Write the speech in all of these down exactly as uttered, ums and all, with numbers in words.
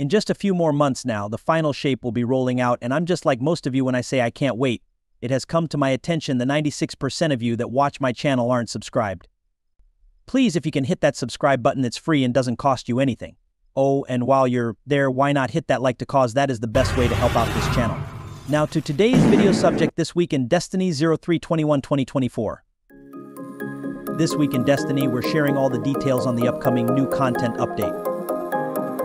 In just a few more months now, the final shape will be rolling out, and I'm just like most of you when I say I can't wait. It has come to my attention the ninety-six percent of you that watch my channel aren't subscribed. Please, if you can, hit that subscribe button. It's free and doesn't cost you anything. Oh, and while you're there, why not hit that like to cause that is the best way to help out this channel. Now to today's video subject, this week in Destiny three twenty-one twenty twenty-four. This week in Destiny, we're sharing all the details on the upcoming new content update.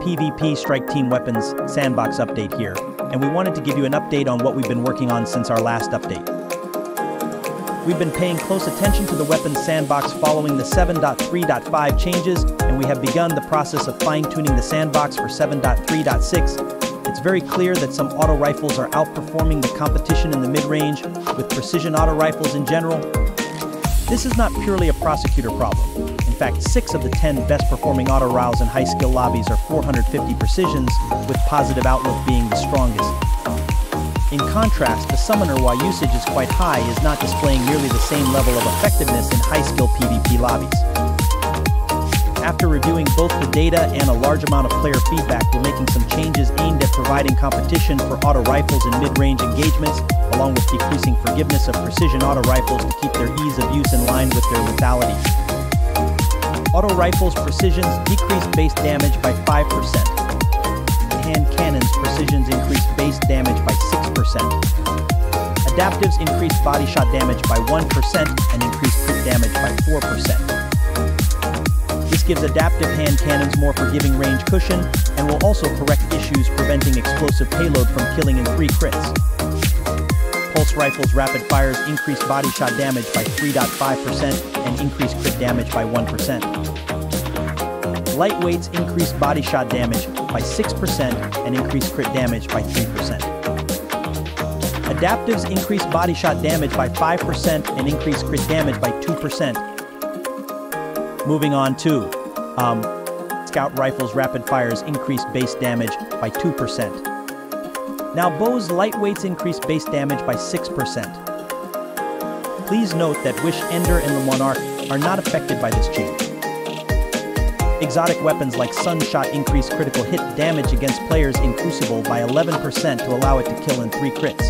PvP Strike Team Weapons Sandbox update here, and we wanted to give you an update on what we've been working on since our last update. We've been paying close attention to the Weapons Sandbox following the seven point three point five changes, and we have begun the process of fine-tuning the sandbox for seven point three point six. It's very clear that some auto rifles are outperforming the competition in the mid-range, with precision auto rifles in general. This is not purely a prosecutor problem. In fact, six of the ten best-performing auto rows and high-skill lobbies are four hundred fifty precisions, with Positive Outlook being the strongest. In contrast, the Summoner, while usage is quite high, is not displaying nearly the same level of effectiveness in high-skill PvP lobbies. After reviewing both the data and a large amount of player feedback, we're making some changes aimed at providing competition for auto rifles in mid-range engagements, along with decreasing forgiveness of precision auto rifles to keep their ease of use in line with their lethality. Auto rifles' precisions decrease base damage by five percent. Hand cannons precisions increase base damage by six percent. Adaptives increase body shot damage by one percent and increase crit damage by four percent. This gives adaptive hand cannons more forgiving range cushion and will also correct issues preventing explosive payload from killing in three crits. Pulse rifles rapid fires increase body shot damage by three point five percent and increase crit damage by one percent. Lightweights increase body shot damage by six percent and increase crit damage by three percent. Adaptives increase body shot damage by five percent and increase crit damage by two percent. Moving on to um, Scout Rifles Rapid Fires increase base damage by two percent. Now bows lightweights increase base damage by six percent. Please note that Wish Ender and the Monarch are not affected by this change. Exotic weapons like Sunshot increase critical hit damage against players in Crucible by eleven percent to allow it to kill in three crits.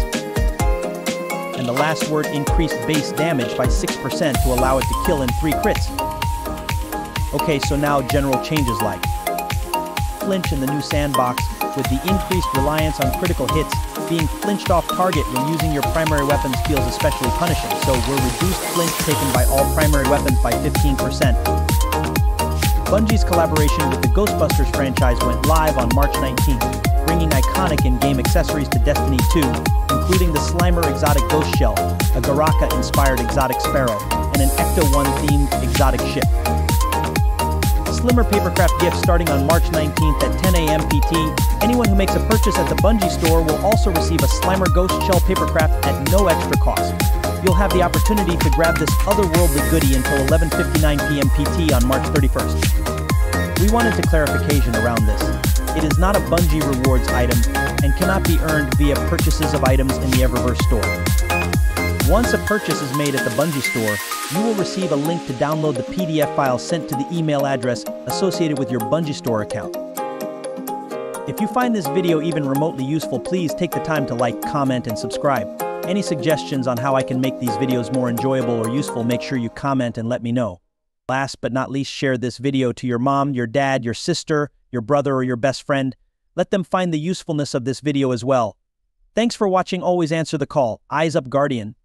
And The Last Word increased base damage by six percent to allow it to kill in three crits. Okay, so now general changes like flinch in the new sandbox, with the increased reliance on critical hits. Being flinched off target when using your primary weapons feels especially punishing, so we're reduced flinch taken by all primary weapons by fifteen percent. Bungie's collaboration with the Ghostbusters franchise went live on March nineteenth, bringing iconic in-game accessories to Destiny two, including the Slimer exotic ghost shell, a Garaka-inspired exotic sparrow, and an Ecto one themed exotic ship. Slimer papercraft gifts starting on March nineteenth at ten A M P T. Anyone who makes a purchase at the Bungie store will also receive a Slimer ghost shell papercraft at no extra cost. You'll have the opportunity to grab this otherworldly goodie until eleven fifty-nine P M P T on March thirty-first. We wanted to clarification around this. It is not a Bungie rewards item and cannot be earned via purchases of items in the Eververse store. Once a purchase is made at the Bungie store, you will receive a link to download the P D F file sent to the email address associated with your Bungie store account. If you find this video even remotely useful, please take the time to like, comment, and subscribe. Any suggestions on how I can make these videos more enjoyable or useful, make sure you comment and let me know. Last but not least, share this video to your mom, your dad, your sister, your brother, or your best friend. Let them find the usefulness of this video as well. Thanks for watching. Always answer the call. Eyes up, Guardian.